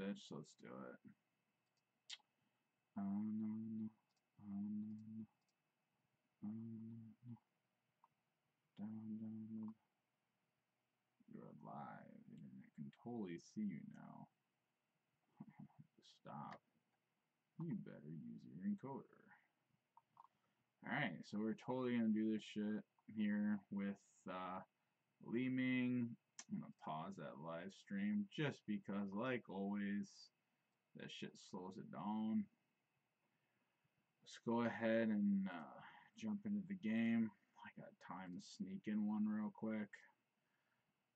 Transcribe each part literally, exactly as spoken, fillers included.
bitch. Let's do it. Oh no no, oh no no, oh no no. Down down down. You're alive, and I can totally see you now. Stop. You better use your encoder. Alright, so we're totally gonna do this shit here with uh, Li-Ming. I'm gonna pause that live stream just because, like always, that shit slows it down. Let's go ahead and uh, jump into the game. I got time to sneak in one real quick.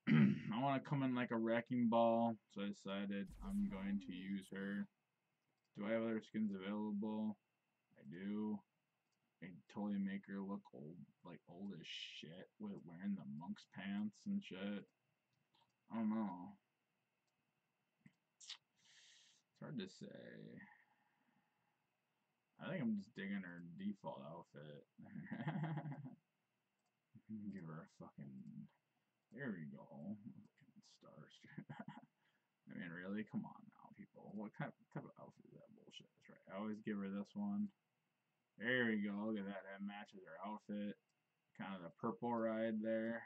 I want to come in like a wrecking ball, so I decided I'm going to use her. Do I have other skins available? I do. I can totally make her look old, like old as shit, with wearing the monk's pants and shit. I don't know. It's hard to say. I think I'm just digging her default outfit. Give her a fucking. There we go. Fucking stars. I mean, really? Come on now, people. What kind of, type of outfit is that bullshit? That's right. I always give her this one. There we go. Look at that. That matches her outfit. Kind of the purple ride there.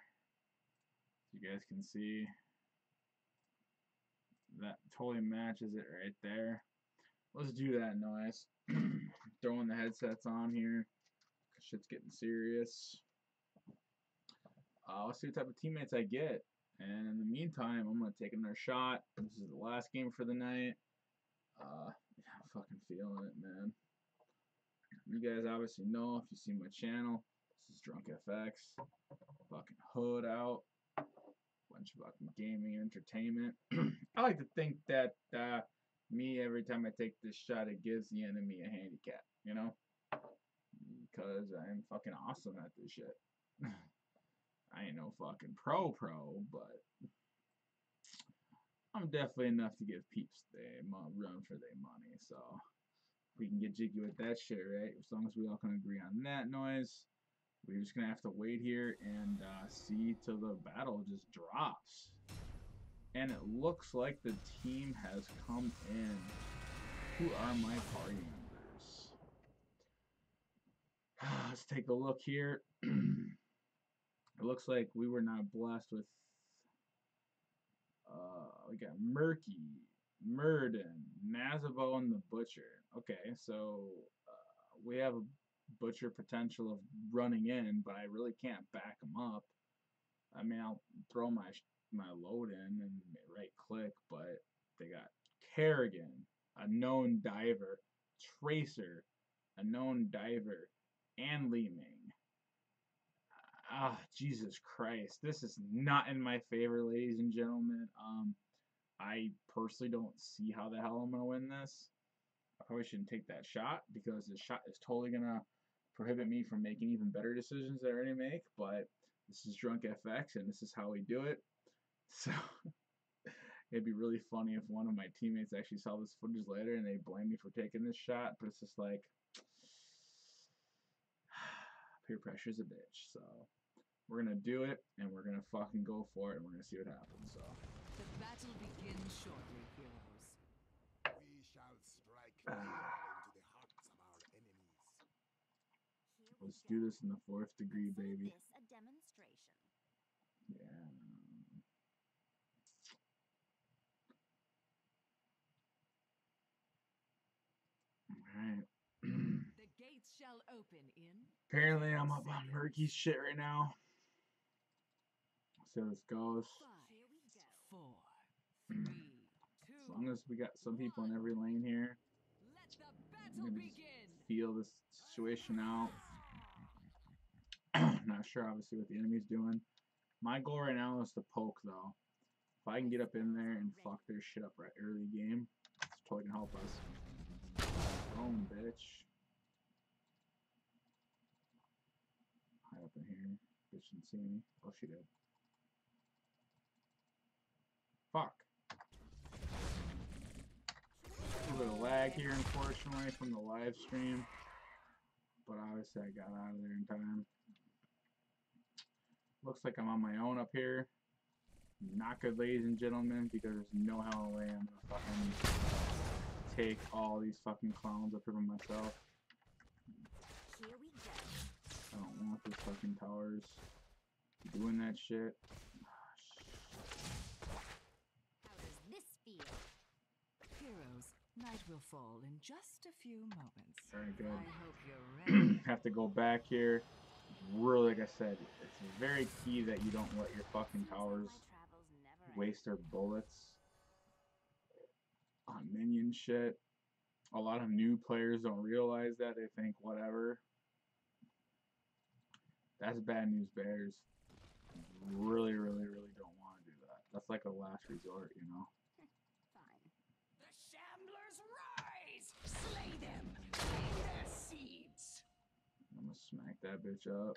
You guys can see. That totally matches it right there. Let's do that noise. Throwing the headsets on here. Shit's getting serious. Uh, I'll see what type of teammates I get. And in the meantime, I'm going to take another shot. This is the last game for the night. Uh, yeah, I'm fucking feeling it, man. You guys obviously know if you see my channel. This is DrunkFX. Fucking hood out. Bunch of fucking gaming entertainment. I like to think that uh, me, every time I take this shot, it gives the enemy a handicap. You know? Because I'm fucking awesome at this shit. I ain't no fucking pro-pro, but I'm definitely enough to give peeps they run for their money, so we can get jiggy with that shit, right? As long as we all can agree on that noise, we're just going to have to wait here and uh, see till the battle just drops. And it looks like the team has come in. Who are my party members? Let's take a look here. It looks like we were not blessed with. Uh, we got Murky, Muradin, Nazavo, and the Butcher. Okay, so uh, we have a Butcher potential of running in, but I really can't back him up. I mean, I'll throw my my load in and right click, but they got Kerrigan, a known diver, Tracer, a known diver, and Li-Ming. Ah, Jesus Christ. This is not in my favor, ladies and gentlemen. Um, I personally don't see how the hell I'm going to win this. I probably shouldn't take that shot because this shot is totally going to prohibit me from making even better decisions that I already make, but this is DrunkFX, and this is how we do it. So it'd be really funny if one of my teammates actually saw this footage later and they blame me for taking this shot, but it's just like... peer pressure's a bitch, so we're gonna do it, and we're gonna fucking go for it, and we're gonna see what happens. So the battle begins shortly, heroes. We shall strike fear into the hearts of our enemies. Let's do this in the fourth degree, baby. This a demonstration. Yeah. All right. The gates shall open in. Apparently, I'm up on Murky's shit right now. Let's see how this goes. Five, four, three, two, as long as we got some people one. In every lane here, let the battle begin. Feel this situation out. Not sure, obviously, what the enemy's doing. My goal right now is to poke, though. If I can get up in there and fuck their shit up right early game, it's totally gonna help us. Boom, bitch. Hide up in here. Bitch didn't see me. Oh, she did. Fuck. A little bit of lag here, unfortunately, from the live stream. But obviously, I got out of there in time. Looks like I'm on my own up here. Not good, ladies and gentlemen, because there's no hell in the way I'm gonna fucking. take all these fucking clowns up here by myself. Here we go. I don't want those fucking towers doing that shit. How does this feel? Heroes, night will fall in just a few moments. Very good. I hope you're ready. Have to go back here. Really, like I said, it's very key that you don't let your fucking towers waste their bullets on minion shit. A lot of new players don't realize that. They think whatever. That's bad news, bears. Really, really, really don't want to do that. That's like a last resort, you know. Fine. The shamblers rise! Slay them! Lay their seeds! I'm gonna smack that bitch up.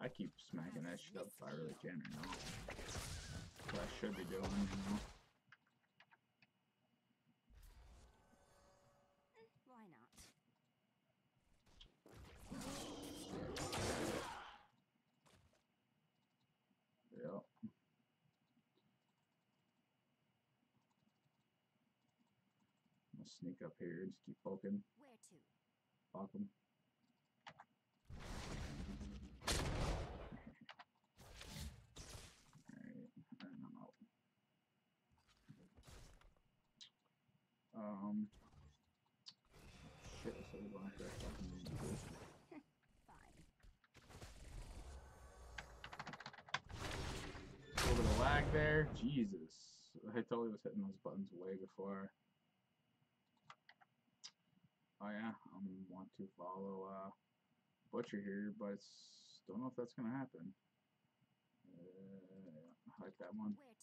I keep smacking that shit up if I really can right now. That's what I should be doing, you know. Why not? Yep. I'm gonna sneak up here and just keep poking. Where to? Fuck them. Um. Shit, this other one here. I fucking need to do this. Fine. A little bit of lag there. Jesus. I totally was hitting those buttons way before. Oh, yeah. I want to follow uh, Butcher here, but it's, don't know if that's going to happen. Uh, I like that one. Where to?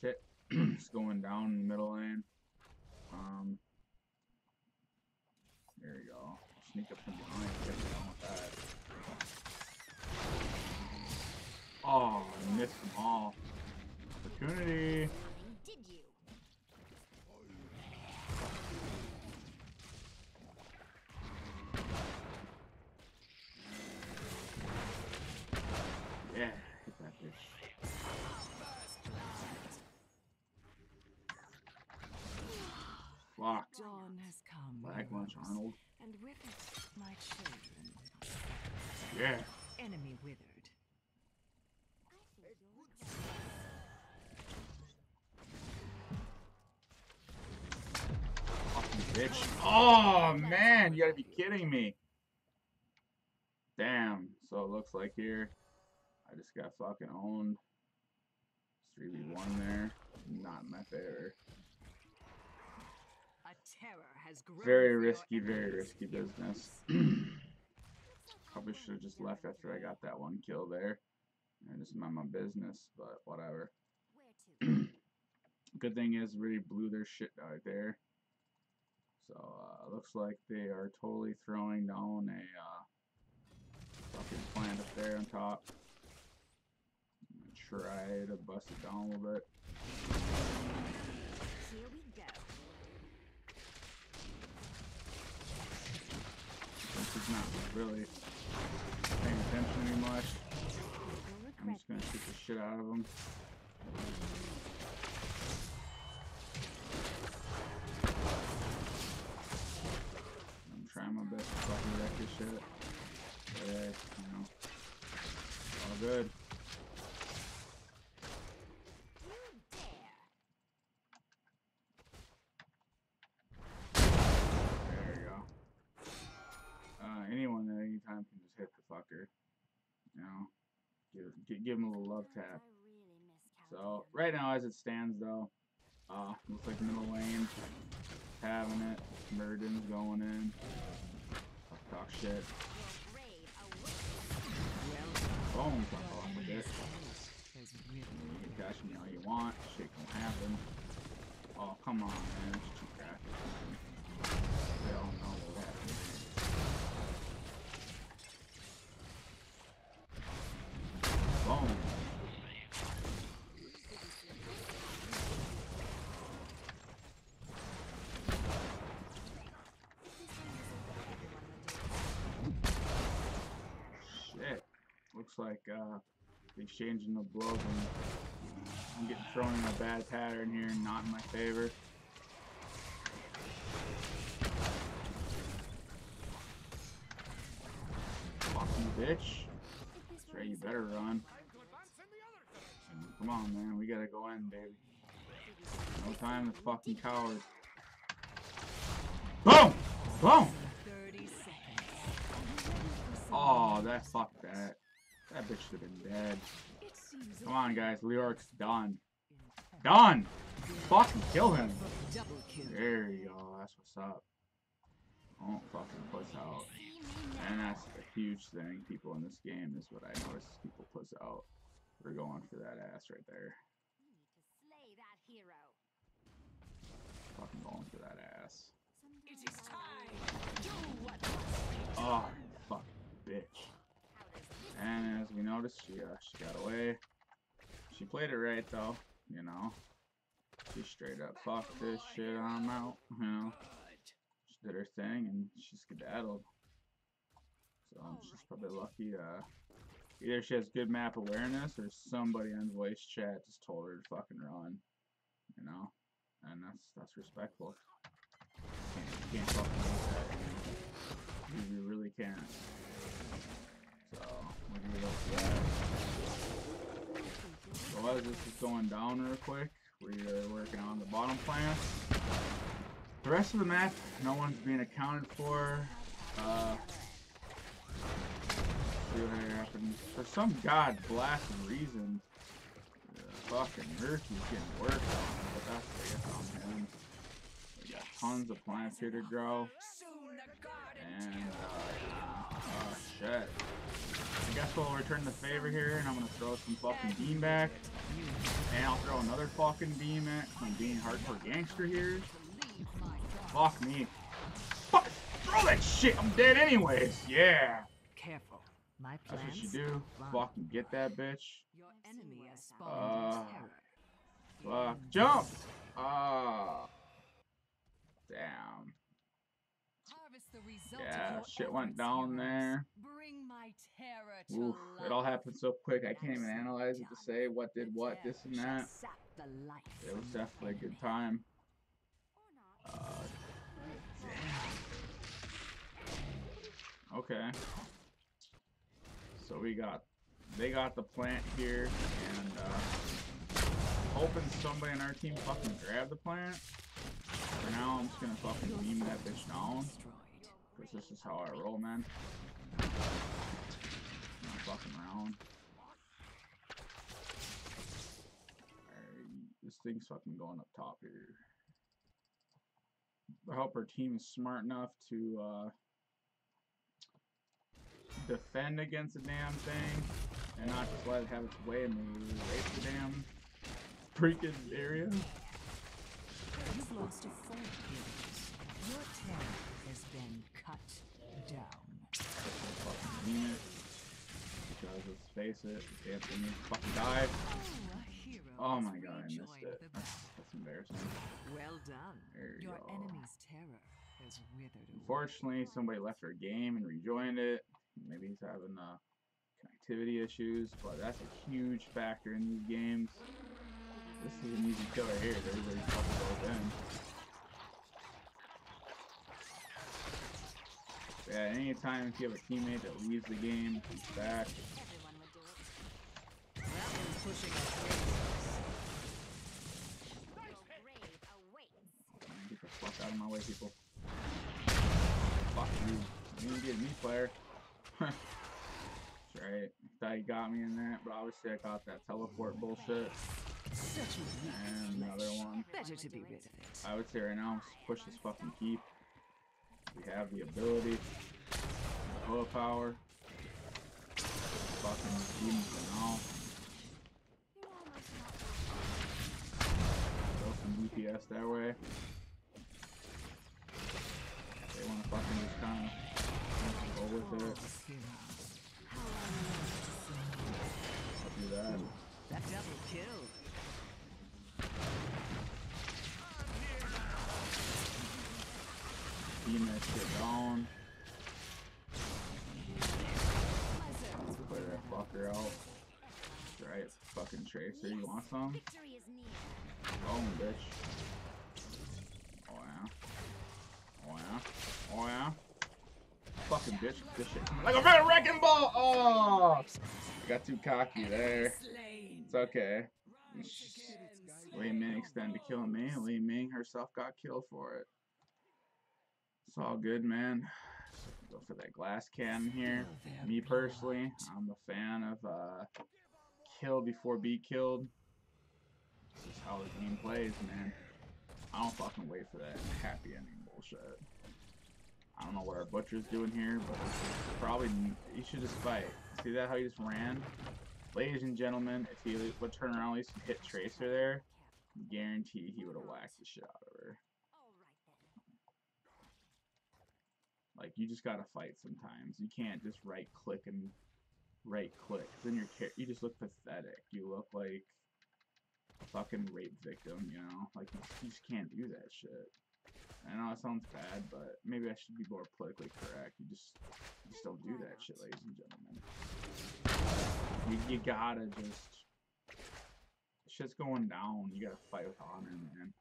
Shit, it's going down in the middle lane. Um, there you go. Sneak up from behind and get down with that. Oh, I missed them all. Opportunity. Did you? Yeah, hit that bitch. Fuck. Dawn has come. Black lunch, Arnold. And with it, my children. Yeah. Enemy withered. Fucking bitch. Oh man, you gotta be kidding me. Damn. So it looks like here, I just got fucking owned. three v one there. Not in my favor. A terror has grown. Very risky, very risky business. Probably should have just left after I got that one kill there. And just mind my business, but whatever. Good thing is, really blew their shit out there. So, uh, looks like they are totally throwing down a uh, fucking plant up there on top. I'm gonna try to bust it down a little bit. Here we go. He's not really paying attention too much. I'm just gonna shoot the shit out of him. I'm trying my best to fucking wreck this shit. But hey, you know, all good. Anyone at any time can just hit the fucker, you know, give, give him a little love tap. So right now as it stands though, uh, looks like middle lane, having it, Muradin's going in, talk, talk shit, boom, fuck along with this, you can catch me all you want, shit can happen, oh come on man, it's too crafty, we all know what happened. Boom. Shit. Looks like uh, exchanging the blows and I'm getting throwing a bad pattern here, not in my favor. Fucking bitch. Trey, you better run. Come on, man. We gotta go in, baby. No time to fucking coward. Boom! Boom! Oh, that fucked that. That bitch should have been dead. Come on, guys. Leoric's done. Done! Fucking kill him. There you go. That's what's up. Don't fucking puss out. And that's a huge thing. People in this game is what I notice. People puss out. We're going for that ass right there. Fucking going for that ass. It is time. Oh, fuck, bitch. And as we noticed, she uh, she got away. She played it right though, you know. She straight up fucked this shit on out, you know. She did her thing and she skedaddled. So she's probably lucky. Uh, either she has good map awareness or somebody on voice chat just told her to fucking run, you know. And that's that's respectful. You can't, you can't fucking do that. You really can't. So, we'll give it up to that. So as this is going down real quick, we are working on the bottom plants. The rest of the map, no one's being accounted for. Uh, see what happens. For some god blasted reason, the fucking Murky's getting worked on, but that's what on him. We got tons of plants here to grow. And, uh, oh shit. I guess we'll return the favor here, and I'm gonna throw some fucking bean back, and I'll throw another fucking beam at. I'm being hardcore gangster here. Fuck me. Fuck! Throw that shit. I'm dead anyways. Yeah. Careful. My plans. That's what you do. Fucking get that bitch. Your enemy has spawned in terror. Fuck. Jump. Ah. Uh, damn. Yeah, shit went down there. Oof, it all happened so quick, I can't even analyze it to say what did what, this and that. It was definitely a good time. Uh, damn. Okay. So we got, they got the plant here, and uh, hoping somebody on our team fucking grabbed the plant. For now, I'm just gonna fucking beam that bitch down. Cause this is how I roll, man. I'm fucking around. Alright, this thing's fucking going up top here. I hope our team is smart enough to uh, defend against the damn thing and not just let it have its way and we rape the damn freaking area. You've lost a full piece. Your turn has been cut down. Fucking mean it. Because let's face it, Anthony needs to fucking die. Oh my god, I missed it. That's, that's embarrassing. Well done. There you go. Your enemy's terror has withered away. Unfortunately, somebody left our game and rejoined it. Maybe he's having uh, connectivity issues, but that's a huge factor in these games. This is an easy kill right here. Everybody's fucking goes in. Yeah, anytime if you have a teammate that leaves the game, he's back. Get the fuck out of my way, people. Fuck you. You didn't get me, player. That's right. Thought you got me in that, but obviously I caught that teleport bullshit. And another one. Better to be rid of it. I would say right now, push this fucking keep. We have the ability, the willpower, fucking demons and all. Throw some D P S that way. They want to fucking just kind of go with it. I'll do that. That double kill. Beam that shit down. Clear that fucker out. Right, fucking Tracer, you want some? is near. Wrong, bitch. Oh yeah. Oh yeah. Oh yeah. Fucking bitch. Good shit. Like a red wrecking ball! Oh! I got too cocky there. It's okay. Li-Ming extended to kill me. Li-Ming herself got killed for it. It's all good, man. Go for that glass cannon here. Me personally, I'm a fan of uh, kill before be killed. This is how the game plays, man. I don't fucking wait for that happy ending bullshit. I don't know what our butcher's doing here, but probably he should just fight. See that how he just ran? Ladies and gentlemen, if he would turn around at least and hit Tracer there, I guarantee he would have whacked the shit out of her. Like, you just gotta fight sometimes. You can't just right click and right click. Then you're you just look pathetic. You look like a fucking rape victim, you know? Like, you just can't do that shit. I know it sounds bad, but maybe I should be more politically correct. You just, you just don't do that shit, ladies and gentlemen. You, you gotta just. Shit's going down. You gotta fight with honor, man.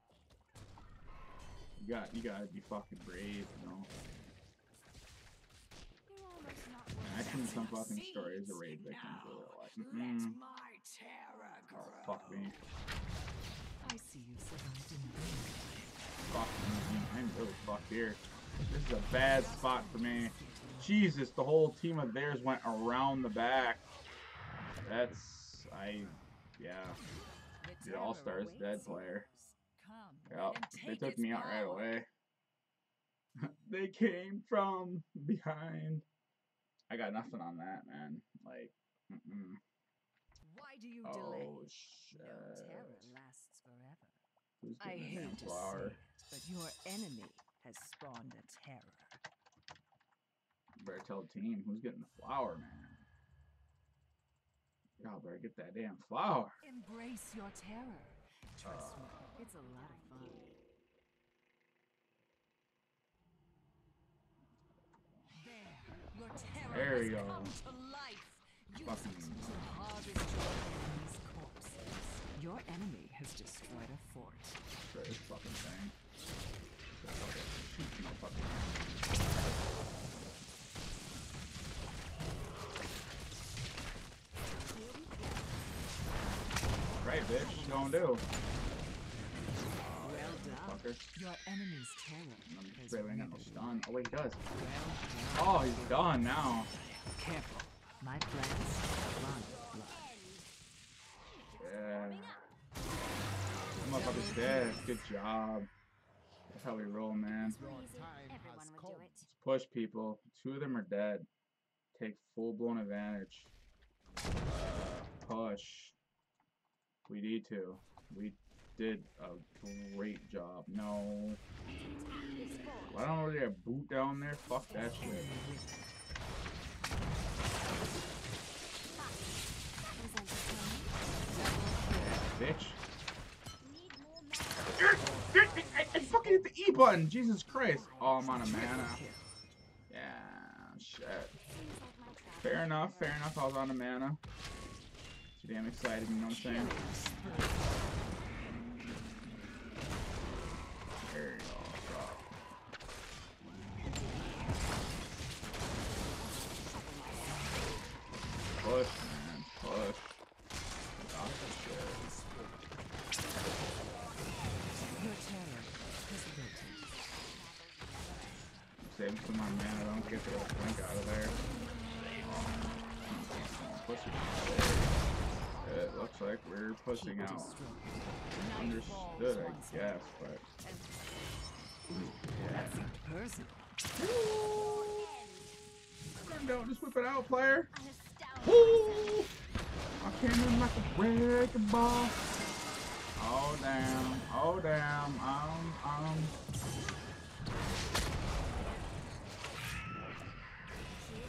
You got, you gotta be fucking brave, you know? I seen some fucking stories of raid victims where they're like, mm-hmm. Oh, fuck me. I see you survived. Fuck me. I'm really fucked here. This is a bad spot for me. Jesus, the whole team of theirs went around the back. That's... I... Yeah. The All-Stars dead player. Yep. They took me out right away. They came from behind. I got nothing on that, man. Like, mm-mm. Why do you delay? Oh shit! No terror lasts forever. Who's I hate to say it, but your enemy has spawned a terror. Better tell the team who's getting the flower, man. Y'all better get that damn flower. Embrace your terror. Trust uh, me, it's a lot of fun. There we go. Fucking your enemy has destroyed a fort. Destroy this fucking thing. Shoot you, fucking. Right, bitch. What you gonna do? Your enemy's terror. I'm no stun. Oh wait, he does. Oh, he's gone now. Careful, my plans. Yeah. That motherfucker's dead. Good job. That's how we roll, man. Let's push people. Two of them are dead. Take full-blown advantage. Push. We need to. We. Did a great job. No. Why don't we get a boot down there? Fuck that shit. Bitch. I, I fucking hit the E button. Jesus Christ. Oh, I'm out of mana. Yeah. Shit. Fair enough. Fair enough. I was out of mana. Too damn excited. You know what I'm saying? Push, man, push. I'm saving some of my mana. I don't get the old blink out of there. Push it. It looks like we're pushing out. Understood, I guess, but. Yeah. Ooh. Don't just whip it out, player. Woo! I came in like a breaking ball. Oh damn! Oh damn! Um, um. Here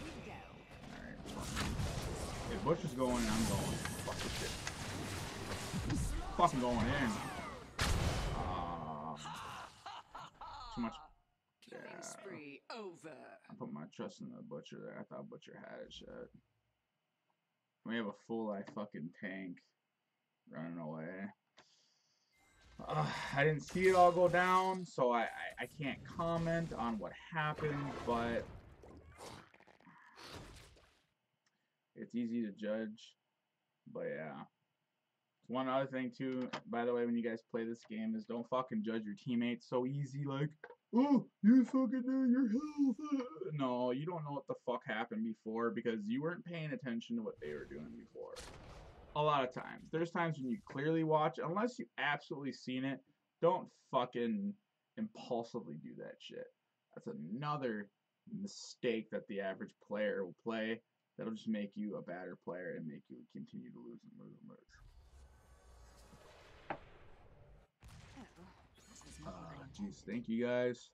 we go. All right. If Bush is going, I'm going. Fuck this shit. Fucking going in. Ah. Uh, too much. Yeah. Killing spree over. I put my trust in the butcher there. I thought Butcher had it shit. We have a full-eye fucking tank running away. Uh, I didn't see it all go down, so I, I, I can't comment on what happened, but it's easy to judge. But yeah. One other thing too, by the way, when you guys play this game, is don't fucking judge your teammates so easy, like, oh, you fucking know your health. No, you don't know what the fuck happened before because you weren't paying attention to what they were doing before. A lot of times. There's times when you clearly watch, unless you absolutely seen it, don't fucking impulsively do that shit. That's another mistake that the average player will play that'll just make you a badder player and make you continue to lose and lose and lose. Jeez, uh, thank you guys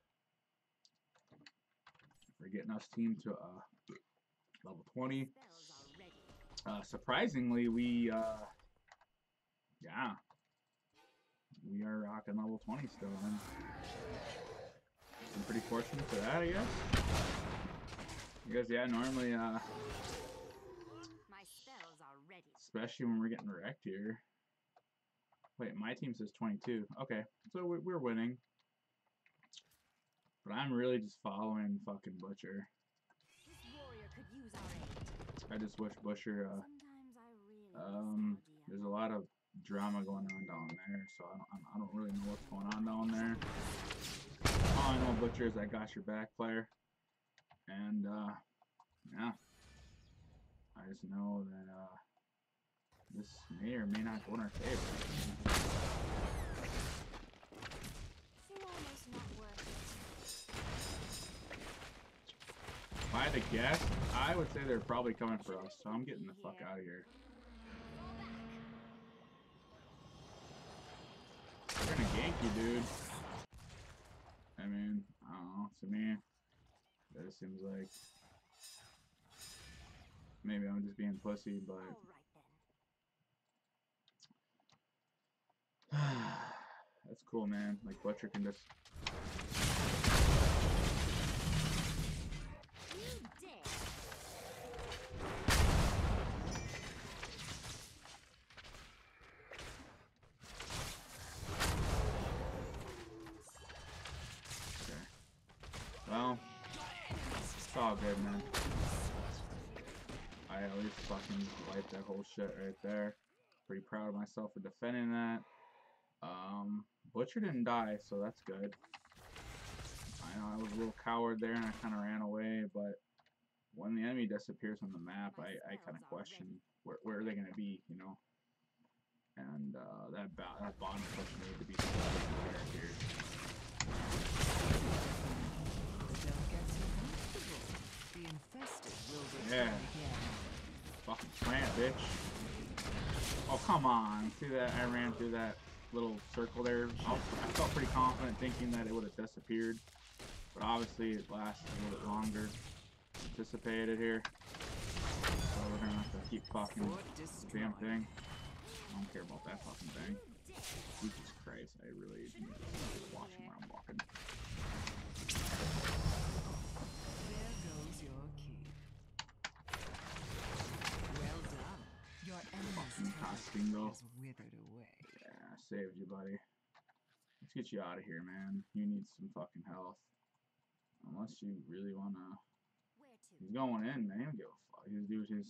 for getting us team to uh, level twenty. Uh, surprisingly, we, uh, yeah, we are rocking level twenty still, man. I'm pretty fortunate for that, I guess. Because, yeah, normally, uh, my spells are ready. Especially when we're getting wrecked here. Wait, my team says twenty-two. Okay, so we're winning. But I'm really just following fucking Butcher. This warrior could use our aid. I just wish Butcher, uh... I really um, there's a lot of drama going on down there, so I don't, I don't really know what's going on down there. All I know, Butcher, is I got your back, player. And, uh, yeah. I just know that, uh... this may or may not go in our favor. If I had to guess, I would say they're probably coming for us, so I'm getting the fuck out of here. They're gonna gank you, dude. I mean, I don't know, to me, that just seems like... maybe I'm just being pussy, but... that's cool, man. Like, Butcher can just... okay. Well, it's all good, man. I at least fucking wiped that whole shit right there. Pretty proud of myself for defending that. Um, Butcher didn't die, so that's good. I know I was a little coward there and I kind of ran away, but when the enemy disappears on the map, I, I kind of question where, where are they going to be, you know? And uh, that, bo that bond question needed to be here. Yeah. Fucking plant, bitch. Oh, come on. See that? I ran through that little circle there. I, was, I felt pretty confident thinking that it would have disappeared, but obviously it lasts a little bit longer than anticipated here, so we're gonna have to keep fucking the damn thing. I don't care about that fucking thing. Jesus Christ, I really need to watch where I'm walking. There goes your key. Well done. Your enemy's costing though. Saved you, buddy. Let's get you out of here, man. You need some fucking health. Unless you really wanna. He's going in, man. I don't give a fuck. His dude, his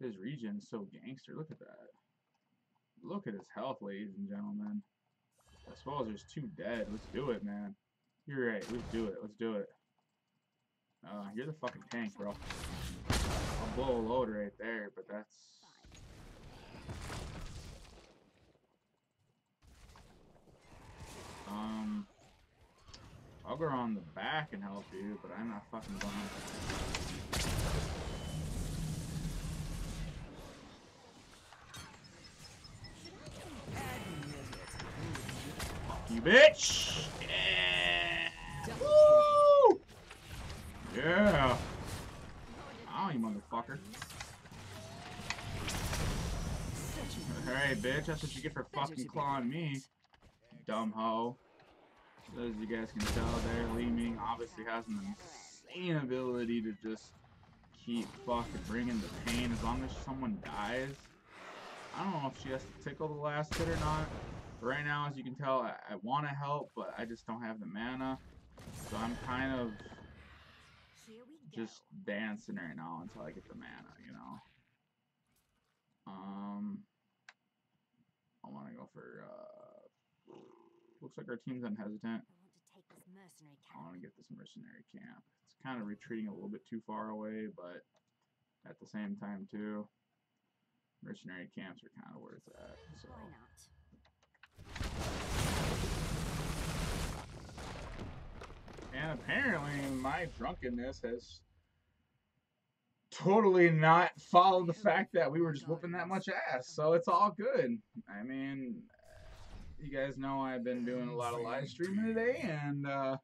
his region is so gangster. Look at that. Look at his health, ladies and gentlemen. I suppose there's two dead. Let's do it, man. You're right. Let's do it. Let's do it. Uh, you're the fucking tank, bro. I'll blow a load right there, but that's. Um, I'll go around the back and help you, but I'm not fucking blind. Fuck you, bitch! Yeah! Woo! Yeah! Ow, you motherfucker. Alright, bitch, that's what you get for fucking clawing me. Dumb hoe. So as you guys can tell there, Li-Ming obviously has an insane ability to just keep fucking bringing the pain as long as someone dies. I don't know if she has to tickle the last hit or not, But right now, as you can tell, I, I want to help, but I just don't have the mana. So I'm kind of just dancing right now until I get the mana, you know. Um, I want to go for, uh, looks like our team's unhesitant. I want to get this mercenary camp. It's kind of retreating a little bit too far away, but at the same time, too, mercenary camps are kind of where it's at. So. Why not? And apparently, my drunkenness has totally not followed the fact that we were just whooping that much ass. So it's all good. I mean, you guys know I've been doing a lot of live streaming today, and uh,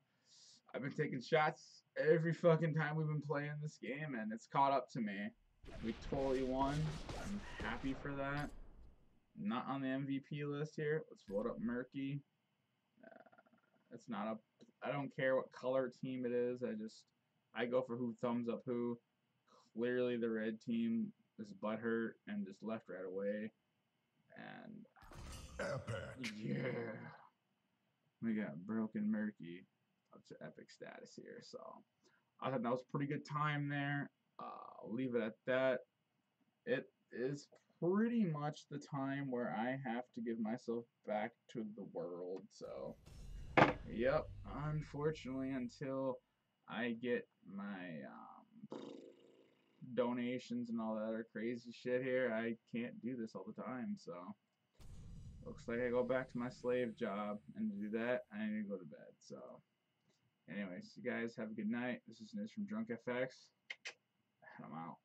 I've been taking shots every fucking time we've been playing this game, and it's caught up to me. We totally won. I'm happy for that. Not on the M V P list here. Let's vote up Murky. Uh, it's not up. I don't care what color team it is. I just I go for who thumbs up who. Clearly the red team is butthurt and just left right away. And epic. Yeah. We got broken Murky up to epic status here. So I thought that was a pretty good time there. Uh, I'll leave it at that. It is pretty much the time where I have to give myself back to the world. So, yep. Unfortunately, until I get my um, donations and all that other crazy shit here, I can't do this all the time. So, looks like I go back to my slave job. And to do that, I need to go to bed. So, anyways, you guys have a good night. This is Nidge from DrunkFX. I'm out.